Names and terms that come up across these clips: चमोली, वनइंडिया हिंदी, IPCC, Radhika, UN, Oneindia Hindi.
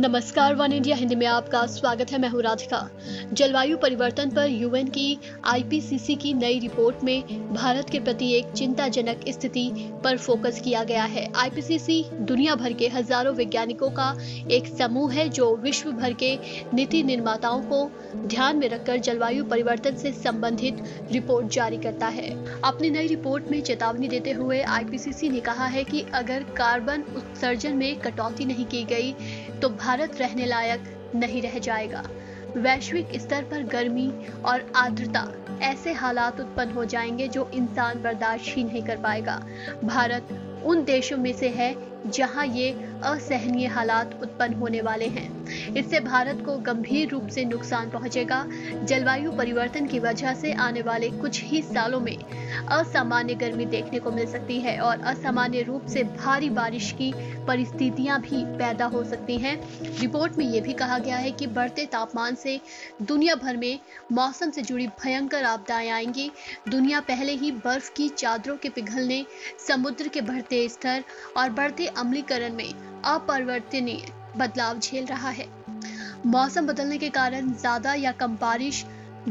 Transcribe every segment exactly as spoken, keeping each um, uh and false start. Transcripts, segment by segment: नमस्कार, वनइंडिया हिंदी में आपका स्वागत है। मैं हूं राधिका। जलवायु परिवर्तन पर यूएन की आईपीसीसी की नई रिपोर्ट में भारत के प्रति एक चिंताजनक स्थिति पर फोकस किया गया है। आईपीसीसी दुनिया भर के हजारों वैज्ञानिकों का एक समूह है जो विश्व भर के नीति निर्माताओं को ध्यान में रखकर जलवायु परिवर्तन से संबंधित रिपोर्ट जारी करता है। अपनी नई रिपोर्ट में चेतावनी देते हुए आईपीसीसी ने कहा है कि अगर कार्बन उत्सर्जन में कटौती नहीं की गई तो भारत रहने लायक नहीं रह जाएगा। वैश्विक स्तर पर गर्मी और आर्द्रता ऐसे हालात उत्पन्न हो जाएंगे जो इंसान बर्दाश्त ही नहीं कर पाएगा। भारत उन देशों में से है जहां ये असहनीय हालात उत्पन्न होने वाले हैं। इससे भारत को गंभीर रूप से नुकसान पहुंचेगा। जलवायु परिवर्तन की वजह से आने वाले कुछ ही सालों में असामान्य गर्मी देखने को मिल सकती है और असामान्य रूप से भारी बारिश की परिस्थितियां भी पैदा हो सकती हैं। रिपोर्ट में ये भी कहा गया है कि बढ़ते तापमान से दुनिया भर में मौसम से जुड़ी भयंकर आपदाएं आएंगी। दुनिया पहले ही बर्फ की चादरों के पिघलने, समुद्र के बढ़ते स्तर और बढ़ते अम्लीकरण में अपरिवर्तनीय बदलाव झेल रहा है। मौसम बदलने के कारण ज्यादा या कम बारिश,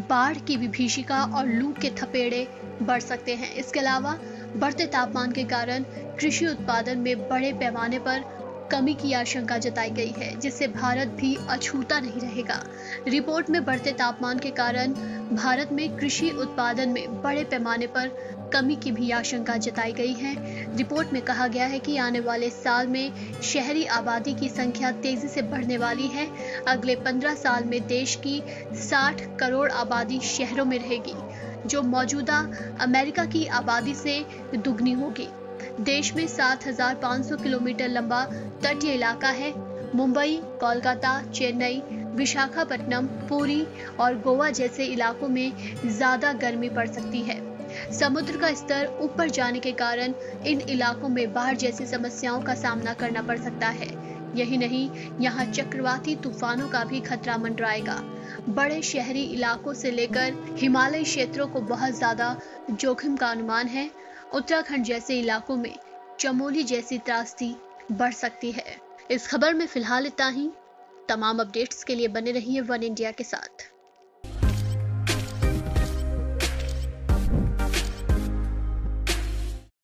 बाढ़ की विभीषिका और लू के थपेड़े बढ़ सकते हैं। इसके अलावा बढ़ते तापमान के कारण कृषि उत्पादन में बड़े पैमाने पर कमी की आशंका जताई गई है, जिससे भारत भी अछूता नहीं रहेगा। रिपोर्ट में बढ़ते तापमान के कारण भारत में कृषि उत्पादन में बड़े पैमाने पर कमी की भी आशंका जताई गई है। रिपोर्ट में कहा गया है कि आने वाले साल में शहरी आबादी की संख्या तेजी से बढ़ने वाली है। अगले पंद्रह साल में देश की साठ करोड़ आबादी शहरों में रहेगी, जो मौजूदा अमेरिका की आबादी से दुगनी होगी। देश में सात हज़ार पाँच सौ किलोमीटर लंबा तटीय इलाका है। मुंबई, कोलकाता, चेन्नई, विशाखापट्टनम, पुरी और गोवा जैसे इलाकों में ज्यादा गर्मी पड़ सकती है। समुद्र का स्तर ऊपर जाने के कारण इन इलाकों में बाढ़ जैसी समस्याओं का सामना करना पड़ सकता है। यही नहीं, यहाँ चक्रवाती तूफानों का भी खतरा मंडराएगा। बड़े शहरी इलाकों से लेकर हिमालयी क्षेत्रों को बहुत ज्यादा जोखिम का अनुमान है। उत्तराखंड जैसे इलाकों में चमोली जैसी त्रासदी बढ़ सकती है। इस खबर में फिलहाल इतना ही। तमाम अपडेट्स के लिए बने रहिए वन इंडिया के साथ।